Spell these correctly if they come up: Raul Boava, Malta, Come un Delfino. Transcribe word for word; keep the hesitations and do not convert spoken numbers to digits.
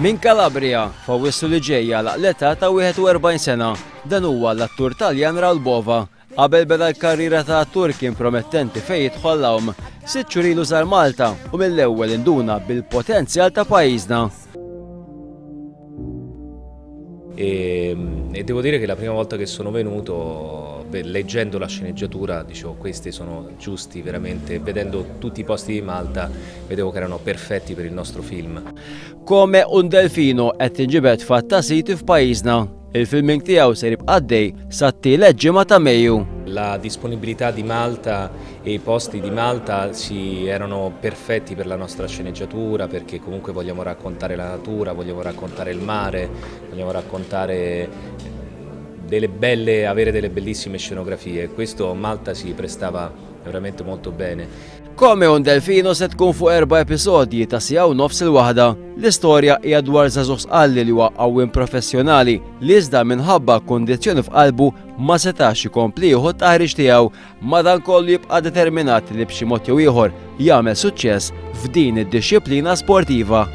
Min Calabria, f'Awwissu li ġejja l-aqleta ta' واحد وأربعين sena, dan huwa l-attur Taljan Raul Boava. Qabel beda l-karriera ta' attur kien promettenti fejn jidħol l-hawn, sitt xhur ilu sar Malta u mill-ewwel induna bil-potenzjal ta' pajjiżna. E, e devo dire che la prima volta che sono venuto, beh, leggendo la sceneggiatura, dicevo questi sono giusti veramente, vedendo tutti i posti di Malta vedevo che erano perfetti per il nostro film. Come un Delfino qed inġibed fatta siti f'pajjiżna. Il-filming tiegħu se jibqa' għaddej sat-tielet ġimgħa ta' Mejju. La disponibilità di Malta e i posti di Malta sì, erano perfetti per la nostra sceneggiatura, perché comunque vogliamo raccontare la natura, vogliamo raccontare il mare, vogliamo raccontare delle belle, avere delle bellissime scenografie. Questo Malta si prestava veramente molto bene. Come un Delfino se tkun fuq erba' episodji ta' sija u nofs il-waħda. L-istorja hija dwar żagħżugħ sqalli li huwa qawwiem professjonali li iżda minħabba kundizzjoni f'qalbu ma setax ikompli jieħu t-taħriġ tiegħu, madankollu jibqa' determinat li b'xi mod jew ieħor jagħmel suċċess f'din id-dixxiplina sportiva.